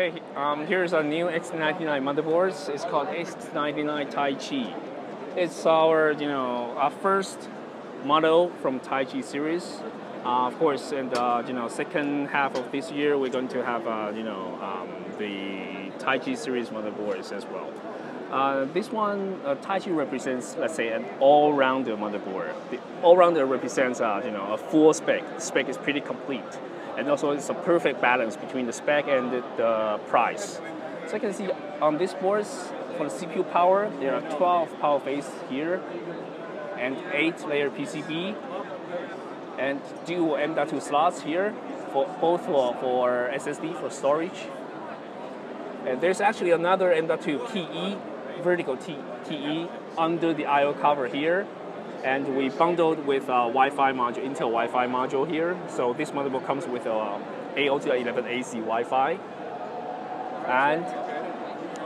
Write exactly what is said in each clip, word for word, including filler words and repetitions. Okay, um, here's our new X ninety-nine motherboards. It's called X ninety-nine Tai Chi. It's our, you know, our first model from Tai Chi series. Uh, of course, in the, you know, second half of this year, we're going to have, uh, you know, um, the Tai Chi series motherboards as well. Uh, this one, uh, Tai Chi represents, let's say, an all-rounder motherboard. The all-rounder represents, uh, you know, a full spec. The spec is pretty complete. And also, it's a perfect balance between the spec and the, the price. So you can see on this board, for the C P U power, there are twelve power phase here, and eight layer P C B, and dual M dot two slots here, for both for, for S S D, for storage. And there's actually another M dot two T E, vertical T E under the I O cover here, and we bundled with a Wi-Fi module, Intel Wi-Fi module here. So this motherboard comes with a A zero to eleven A C Wi-Fi, and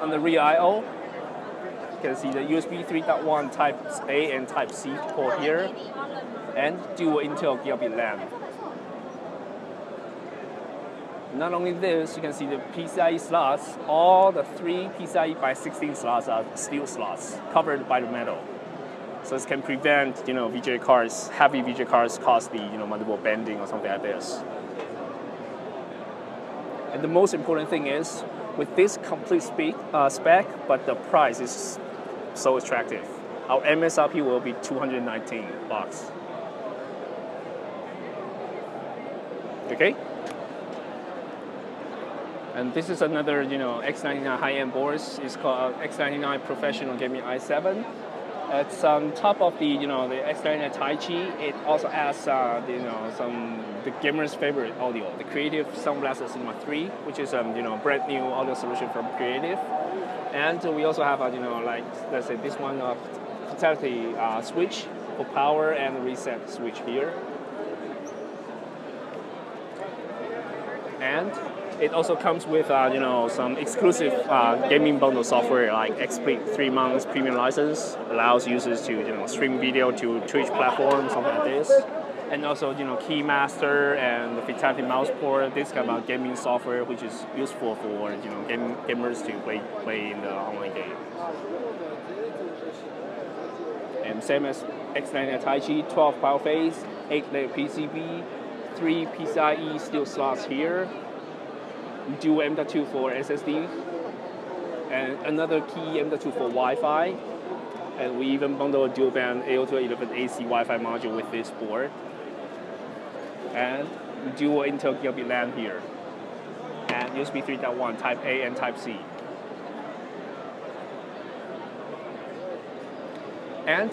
on the rear I O, you can see the U S B three point one Type A and Type C port here, and dual Intel gigabit LAN. Not only this, you can see the PCIe slots. All the three PCIe by sixteen slots are steel slots covered by the metal. So this can prevent, you know, V G A cards, heavy V G A cards cause the, you know, motherboard bending or something like this. And the most important thing is, with this complete spec, uh, spec, but the price is so attractive. Our M S R P will be two hundred nineteen bucks. Okay. And this is another, you know, X ninety-nine high-end boards. It's called X ninety-nine Professional Gaming i seven. It's on top of the, you know, the X ninety-nine Tai Chi. It also adds, uh, you know, some the gamers' favorite audio, the Creative Sound Blaster Cinema three, which is, um, you know, brand new audio solution from Creative. And we also have, uh, you know, like let's say this one, uh, Fatal one ty uh, switch for power and reset switch here. And it also comes with, uh, you know, some exclusive uh, gaming bundle software like XSplit, three months premium license, allows users to, you know, stream video to Twitch platforms, something like this. And also, you know, Keymaster and the Fatal one ty mouse port, this kind of gaming software, which is useful for, you know, game, gamers to play, play in the online game. And same as X ninety-nine Tai Chi, twelve power phase, eight layer P C B, three PCIe steel slots here, dual M dot two for S S D, and another key M dot two for Wi-Fi, and we even bundle a dual band A zero to eleven A C Wi-Fi module with this board, and dual Intel gigabit LAN here, and U S B three point one Type A and Type C. And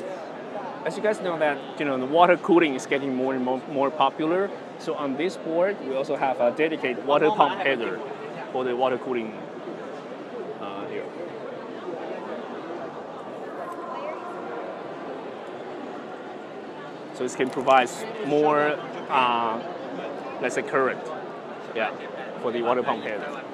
as you guys know that, you know, the water cooling is getting more and more, more popular. So on this board, we also have a dedicated water pump header for the water cooling uh, here. So this can provide more, uh, let's say, current, yeah, for the water pump header.